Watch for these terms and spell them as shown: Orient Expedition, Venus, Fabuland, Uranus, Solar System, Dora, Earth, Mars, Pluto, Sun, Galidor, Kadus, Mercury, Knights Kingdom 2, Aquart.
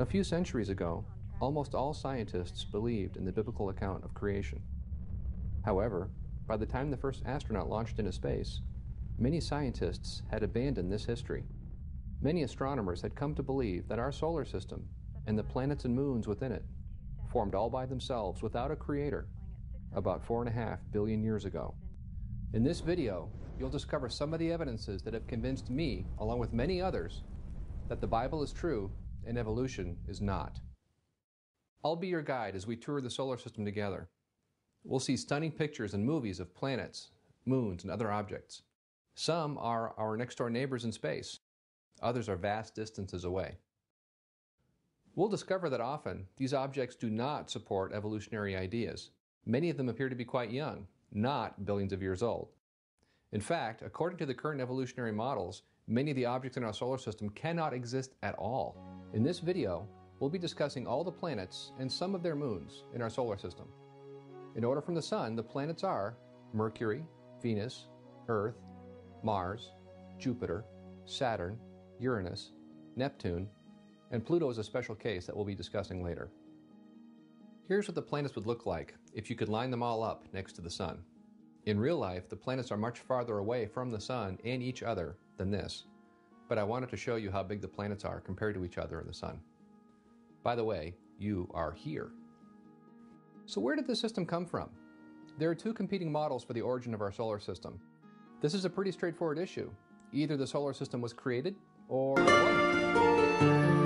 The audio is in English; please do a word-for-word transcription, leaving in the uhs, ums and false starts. A few centuries ago, almost all scientists believed in the biblical account of creation. However, by the time the first astronaut launched into space, many scientists had abandoned this history. Many astronomers had come to believe that our solar system and the planets and moons within it formed all by themselves without a creator about four and a half billion years ago. In this video, you'll discover some of the evidences that have convinced me, along with many others, that the Bible is true and evolution is not. I'll be your guide as we tour the solar system together. We'll see stunning pictures and movies of planets, moons, and other objects. Some are our next-door neighbors in space. Others are vast distances away. We'll discover that often, these objects do not support evolutionary ideas. Many of them appear to be quite young, not billions of years old. In fact, according to the current evolutionary models, many of the objects in our solar system cannot exist at all. In this video, we'll be discussing all the planets and some of their moons in our solar system. In order from the Sun, the planets are Mercury, Venus, Earth, Mars, Jupiter, Saturn, Uranus, Neptune, and Pluto is a special case that we'll be discussing later. Here's what the planets would look like if you could line them all up next to the Sun. In real life, the planets are much farther away from the Sun and each other than this, but I wanted to show you how big the planets are compared to each other and the Sun. By the way, you are here. So where did this system come from? There are two competing models for the origin of our solar system. This is a pretty straightforward issue. Either the solar system was created or it wasn't.